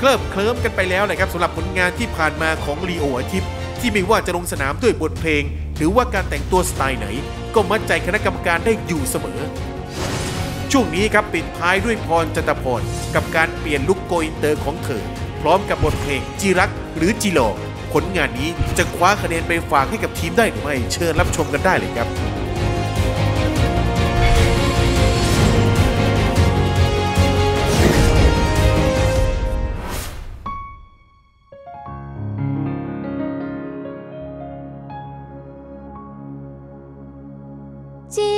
เคลิบเคลิ้มกันไปแล้วเลยครับสำหรับผลงานที่ผ่านมาของลีโออาทิตย์ที่ไม่ว่าจะลงสนามด้วยบทเพลงหรือว่าการแต่งตัวสไตล์ไหนก็มัดใจคณะกรรมการได้อยู่เสมอช่วงนี้ครับปิดท้ายด้วยพรจันตพรกับการเปลี่ยนลุคโกอินเตอร์ของเธอพร้อมกับบทเพลงจีรักหรือจีหลอผลงานนี้จะคว้าคะแนนไปฝากให้กับทีมได้หรือไม่เชิญรับชมกันได้เลยครับจี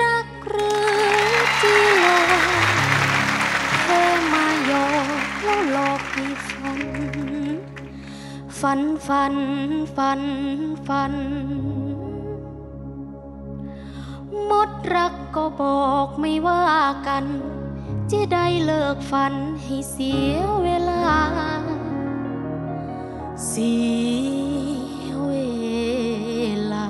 รักหรือจีหลอกเธอมาหยอกแล้วหลอกให้ฉันฝันหมดรักก็บอกไม่ว่ากันจะได้เลิกฝันให้เสียเวลาเสียเวลา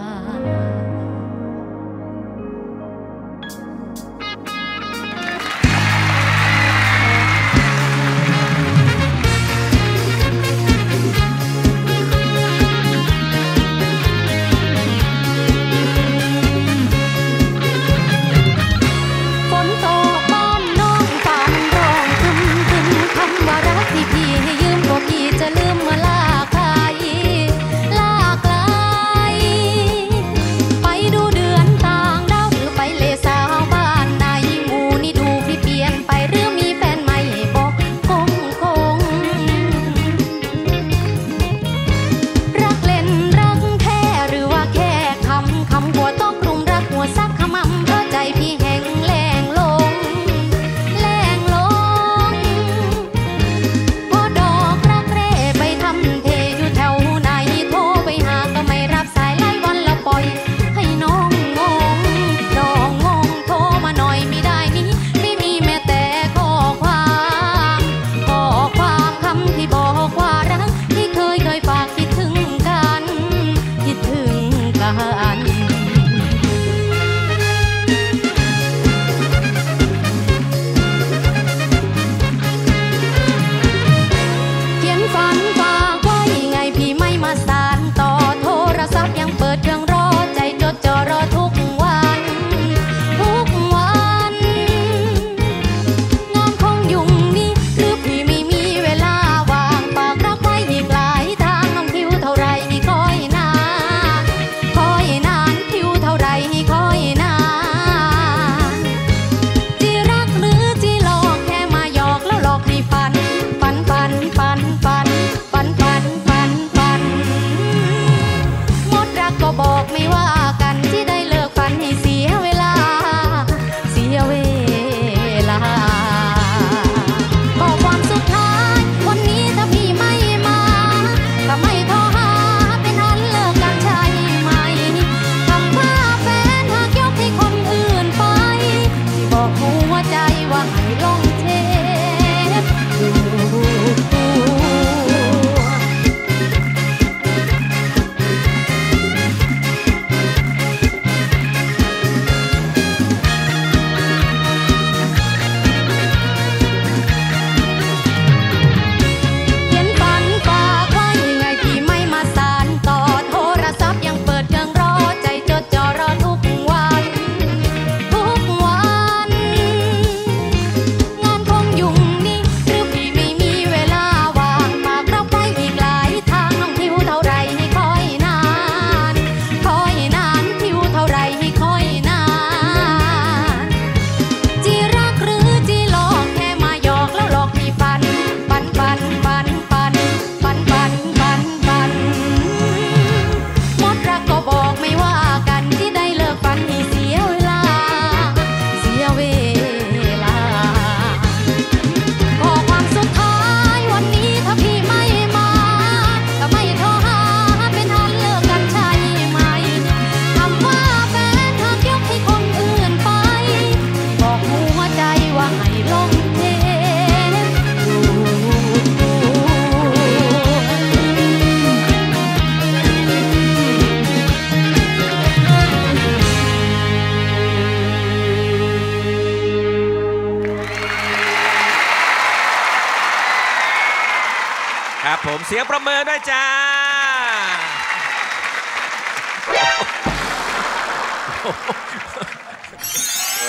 ผมเสียงประเมินด้วยจ้า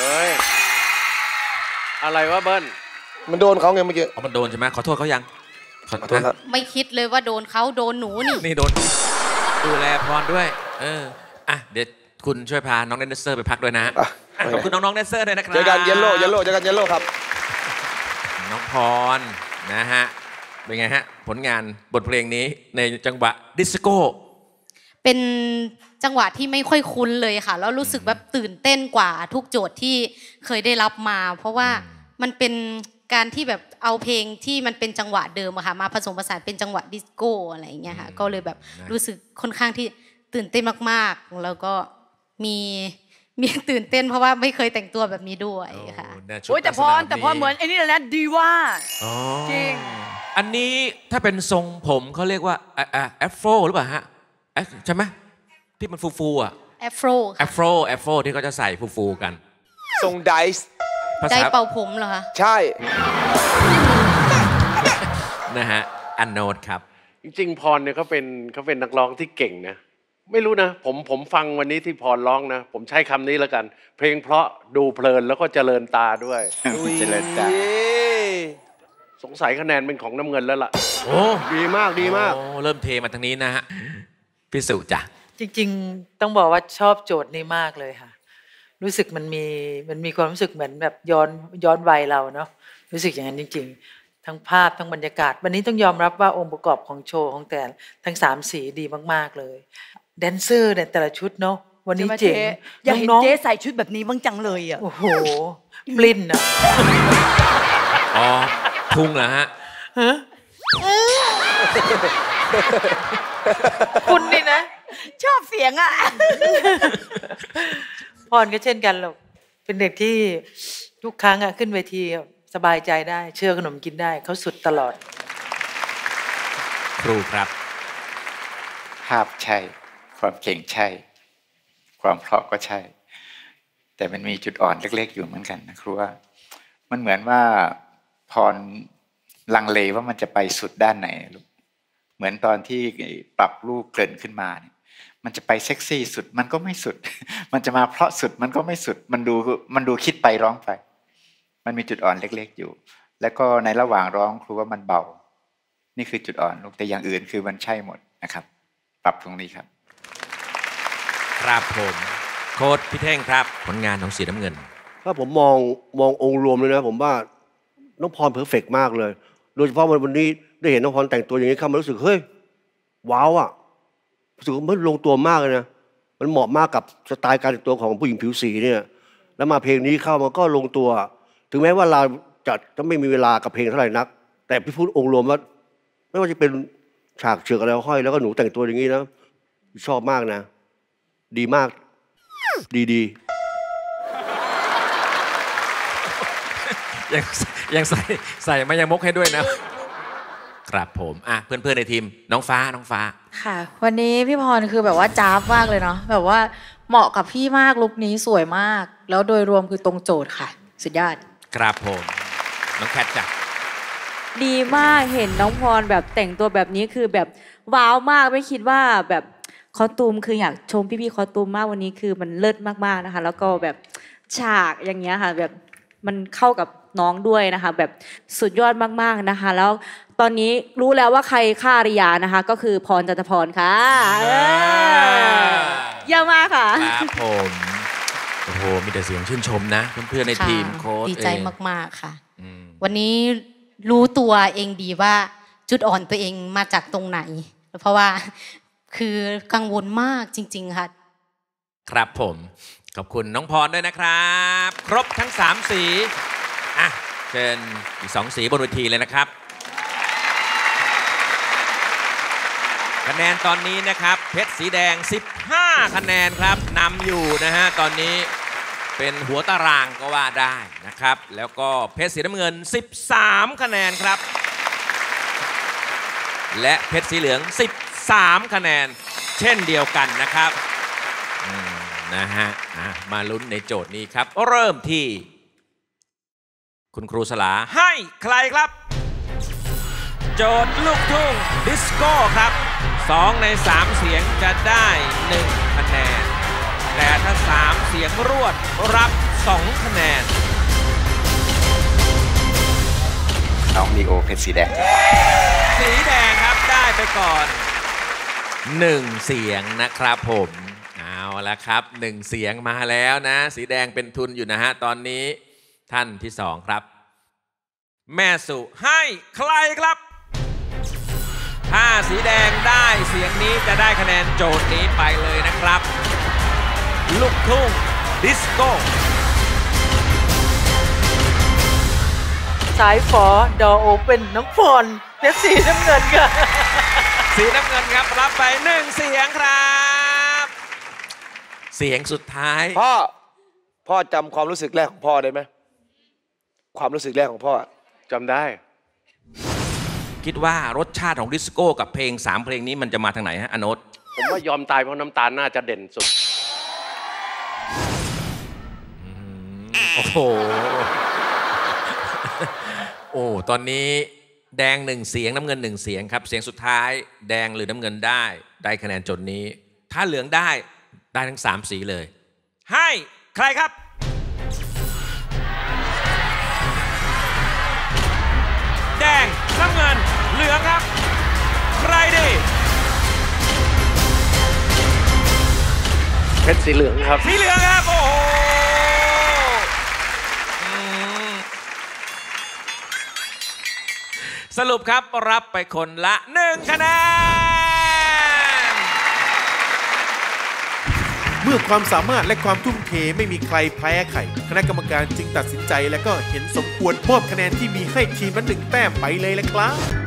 เฮ้ยอะไรวะเบิ้ลมันโดนเขาไงเมื่อกี้มันโดนใช่ไหมขอโทษเขายังขอโทษไม่คิดเลยว่าโดนเขาโดนหนูนี่โดนดูแลพรด้วยอ่ะเดี๋ยวคุณช่วยพาน้องแดนเซอร์ไปพักด้วยนะขอบคุณน้องแดนเซอร์ด้วยนะครับเจอกันเยลโล่เจอกันเยลโล่ครับน้องพรนะฮะเป็นไงฮะผลงานบทเพลงนี้ในจังหวะดิสโก้เป็นจังหวะที่ไม่ค่อยคุ้นเลยค่ะแล้วรู้สึกแบบตื่นเต้นกว่าทุกโจทย์ที่เคยได้รับมาเพราะว่ามันเป็นการที่แบบเอาเพลงที่มันเป็นจังหวะเดิมอะค่ะมาผสมผสานเป็นจังหวะดิสโก้อะไรอย่างเงี้ยค่ะก็เลยแบบรู้สึกค่อนข้างที่ตื่นเต้นมากๆแล้วก็มีตื่นเต้นเพราะว่าไม่เคยแต่งตัวแบบนี้ด้วยค่ะโอ้ยแต่พอเหมือนไอ้นี่แหละนะดีว่าจริงอันนี้ถ้าเป็นทรงผมเขาเรียกว่าแอฟโฟหรือเปล่าฮะใช่ไหมที่มันฟูๆอ่ะแอฟโฟที่เขาจะใส่ฟูๆกันทรงไดซ์ได้เป่าผมเหรอคะใช่นะฮะอันโนดครับจริงๆพรเนี่ยเขาเป็นนักร้องที่เก่งนะไม่รู้นะผมฟังวันนี้ที่พรร้องนะผมใช้คำนี้แล้วกันเพลงเพราะดูเพลินแล้วก็เจริญตาด้วยเจริญตาสงสัยคะแนนเป็นของน้ำเงินแล้วล่ะโอ้ดีมากโอ้เริ่มเทมาทางนี้นะฮะพิสูจน์จ้ะจริงๆต้องบอกว่าชอบโจทย์นี้มากเลยค่ะรู้สึกมันมีความรู้สึกเหมือนแบบย้อนวัยเราเนาะรู้สึกอย่างนั้นจริงๆทั้งภาพทั้งบรรยากาศวันนี้ต้องยอมรับว่าองค์ประกอบของโชว์ของแต่ทั้ง3สีดีมากๆเลยแดนเซอร์เนี่ยแต่ละชุดเนาะวันนี้เจ๋งอยากเห็นเจ๊ใส่ชุดแบบนี้บ้างจังเลยอ่ะโอ้โหปลิ้นนะอ๋อพุ่งเหรอฮะคุณนี่นะชอบเสียงอ่ะพรก็เช่นกันหรอกเป็นเด็กที่ทุกครั้งอ่ะขึ้นเวทีสบายใจได้เชื่อขนมกินได้เขาสุดตลอดครูครับภาพใช่ความเก่งใช่ความเพราะก็ใช่แต่มันมีจุดอ่อนเล็กๆอยู่เหมือนกันนะครูว่ามันเหมือนว่าพรลังเลว่ามันจะไปสุดด้านไหนลูกเหมือนตอนที่ปรับรูปเกริ่นขึ้นมาเนี่ยมันจะไปเซ็กซี่สุดมันก็ไม่สุดมันจะมาเพราะสุดมันก็ไม่สุดมันดูคิดไปร้องไปมันมีจุดอ่อนเล็กๆอยู่แล้วก็ในระหว่างร้องครูว่ามันเบานี่คือจุดอ่อนลูกแต่อย่างอื่นคือมันใช่หมดนะครับปรับตรงนี้ครับครับผมโค้ชพี่เท่งครับผลงานของสีน้ำเงินถ้าผมมององค์รวมเลยนะผมว่าน้องพรเพอร์เฟกต์มากเลยโดยเฉพาะวันนี้ได้เห็นน้องพรแต่งตัวอย่างนี้เข้ามารู้สึกเฮ้ยว้าวอ่ะรู้สึกมันลงตัวมากเลยนะมันเหมาะมากกับสไตล์การแต่งตัวของผู้หญิงผิวสีเนี่ยแล้วมาเพลงนี้เข้ามาก็ลงตัวถึงแม้ว่าเราจะไม่มีเวลากับเพลงเท่าไหร่นักแต่พี่พูดองค์รวมว่าไม่ว่าจะเป็นฉากเชือกอะไรห้อยแล้วก็หนูแต่งตัวอย่างนี้นะชอบมากนะดีมากดียังใส่มายังมกให้ด้วยนะครับผมอ่ะเพื่อนๆในทีมน้องฟ้าค่ะวันนี้พี่พรคือแบบว่าจ้าบมากเลยเนาะแบบว่าเหมาะกับพี่มากลุคนี้สวยมากแล้วโดยรวมคือตรงโจทย์ค่ะสุดยอดครับผมน้องแคทจ้ะดีมากเห็นน้องพรแบบแต่งตัวแบบนี้คือแบบว้าวมากไม่คิดว่าแบบคอสตูมคืออยากชมพี่ๆคอสตูมมากวันนี้คือมันเลิศมากๆนะคะแล้วก็แบบฉากอย่างเงี้ยค่ะแบบมันเข้ากับน้องด้วยนะคะแบบสุดยอดมากๆนะคะแล้วตอนนี้รู้แล้วว่าใครฆ่าอาริยานะคะก็คือพรจันทพรค่ะเยอะมากค่ะครับผมโอ้โหมีแต่เสียงชื่นชมนะเพื่อนๆในทีมโค้ชดีใจมากๆค่ะวันนี้รู้ตัวเองดีว่าจุดอ่อนตัวเองมาจากตรงไหนเพราะว่าคือกังวลมากจริงๆค่ะครับผมขอบคุณน้องพรด้วยนะครับครบทั้ง3สีอ่ะเชิญอีก2สีบนเวทีเลยนะครับคะแนนตอนนี้นะครับเพชรสีแดง15คะแนนครับนำอยู่นะฮะตอนนี้เป็นหัวตารางก็ว่าได้นะครับแล้วก็เพชรสีน้ำเงิน13คะแนนครับและเพชรสีเหลือง13คะแนนเช่นเดียวกันนะครับนะฮะมาลุ้นในโจทย์นี้ครับเริ่มที่คุณครูสลาให้ใครครับ โจทย์ลูกทุ่งดิสโก้ครับ2ใน3เสียงจะได้1คะแนนแต่ถ้า3เสียงรวดรับ2คะแนนน้องมีโอเพชรสีแดงสีแดงครับได้ไปก่อน1เสียงนะครับผมเอาละครับ1เสียงมาแล้วนะสีแดงเป็นทุนอยู่นะฮะตอนนี้ท่านที่2ครับแม่สุให้ใครครับถ้าสีแดงได้เสียงนี้จะได้คะแนนโจทย์นี้ไปเลยนะครับลูกทุ่งดิสโก้สายฝอดอโอเป็นน้องพรเน็ตสีน้ำเงินค่ะสีน้ำเงินครับรับไป1เสียงครับเสียงสุดท้ายพ่อจำความรู้สึกแรกของพ่อได้ไหมความรู้สึกแรกของพ่อจำได้คิดว่ารสชาติของดิสโก้กับเพลง3เพลงนี้มันจะมาทางไหนฮะอโนชผมว่ายอมตายเพราะน้ำตาลน่าจะเด่นสุดโอ้โหโอ้ตอนนี้แดง1เสียงน้ำเงิน1เสียงครับเสียงสุดท้ายแดงหรือน้ำเงินได้คะแนนจนนี้ถ้าเหลืองได้ทั้ง3สีเลยให้ใครครับแดงน้ำเงินเหลืองครับใครดีเพชรสีเหลืองครับสีเหลืองครับโอ้โหสรุปครับรับไปคนละ1คะแนนเมื่อความสามารถและความทุ่มเทไม่มีใครแพ้ใครคณะกรรมการจึงตัดสินใจและก็เห็นสมควรมอบคะแนนที่มีให้ทีมละ1 แต้มไปเลยแหละครับ